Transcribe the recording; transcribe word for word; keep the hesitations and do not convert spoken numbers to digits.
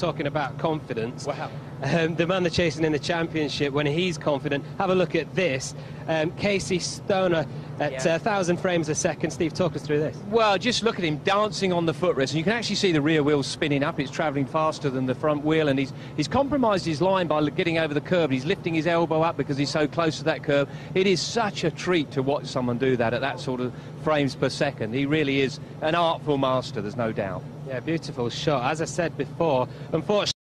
talking about confidence. Wow. Um, the man they're chasing in the championship, when he's confident, have a look at this. Um, Casey Stoner at yeah. uh, one thousand frames a second. Steve, talk us through this. Well, just look at him dancing on the footrest. And you can actually see the rear wheel spinning up. It's travelling faster than the front wheel. And he's, he's compromised his line by getting over the curve. He's lifting his elbow up because he's so close to that curve. It is such a treat to watch someone do that at that sort of frames per second. He really is an artful master, there's no doubt. Yeah, beautiful shot. As I said before, unfortunately...